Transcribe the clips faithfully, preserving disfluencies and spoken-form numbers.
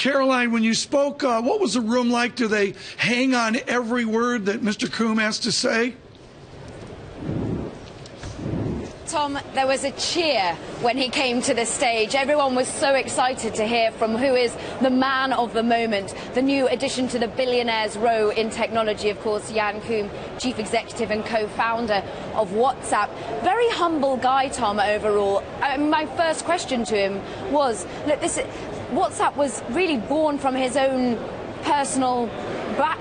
Caroline, when you spoke, uh, what was the room like? Do they hang on every word that Mister Koum has to say? Tom, there was a cheer when he came to the stage. Everyone was so excited to hear from who is the man of the moment, the new addition to the billionaires' row in technology, of course, Jan Koum, chief executive and co-founder of WhatsApp. Very humble guy, Tom, overall. I mean, my first question to him was, look, this WhatsApp was really born from his own personal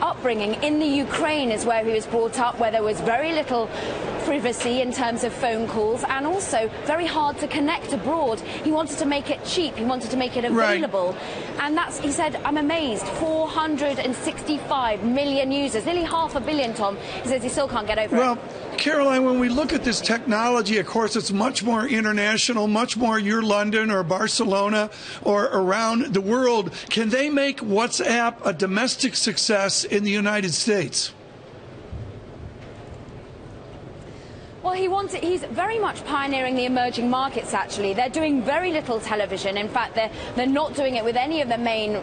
upbringing. In the Ukraine is where he was brought up, where there was very little privacy in terms of phone calls, and also very hard to connect abroad. He wanted to make it cheap, he wanted to make it available. Right. And that's, he said, I'm amazed, four hundred sixty-five million users, nearly half a billion, Tom. He says he still can't get over well, it. Well, Caroline, when we look at this technology, of course, it's much more international, much more your London or Barcelona or around the world. Can they make WhatsApp a domestic success in the United States? Well, he wanted, he's very much pioneering the emerging markets, actually. They're doing very little television. In fact, they're, they're not doing it with any of the main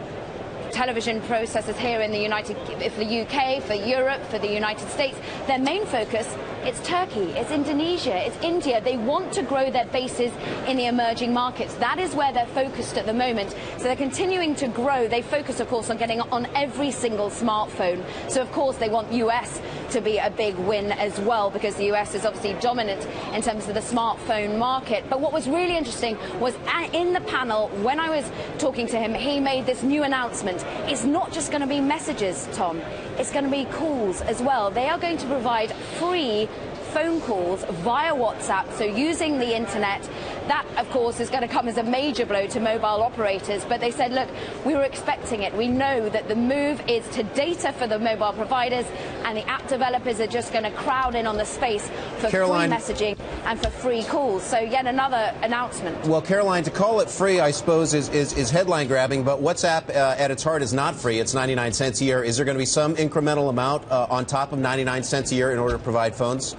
television processors here in the United, for the U K, for Europe, for the United States. Their main focus, it's Turkey, it's Indonesia, it's India. They want to grow their bases in the emerging markets. That is where they're focused at the moment. So they're continuing to grow. They focus, of course, on getting on every single smartphone. So, of course, they want U S to be a big win as well, because the U S is obviously dominant in terms of the smartphone market. But what was really interesting was in the panel, when I was talking to him, he made this new announcement. It's not just going to be messages, Tom. It's going to be calls as well. They are going to provide free phone calls via WhatsApp, so using the internet. That, of course, is going to come as a major blow to mobile operators. But they said, look, we were expecting it. We know that the move is to data for the mobile providers, and the app developers are just going to crowd in on the space for Caroline. Free messaging and for free calls. So yet another announcement. Well, Caroline, to call it free, I suppose, is, is, is headline grabbing, but WhatsApp uh, at its heart is not free. It's ninety-nine cents a year. Is there going to be some incremental amount uh, on top of ninety-nine cents a year in order to provide phones?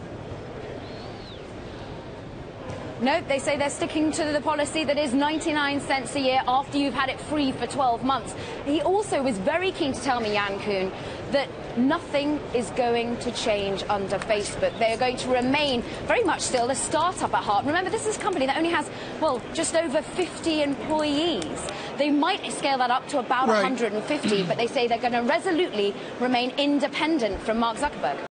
No, they say they're sticking to the policy that is ninety-nine cents a year after you've had it free for twelve months. He also was very keen to tell me, Jan Koum, that nothing is going to change under Facebook. They are going to remain very much still a startup at heart. Remember, this is a company that only has, well, just over fifty employees. They might scale that up to about right. one hundred fifty, but they say they're going to resolutely remain independent from Mark Zuckerberg.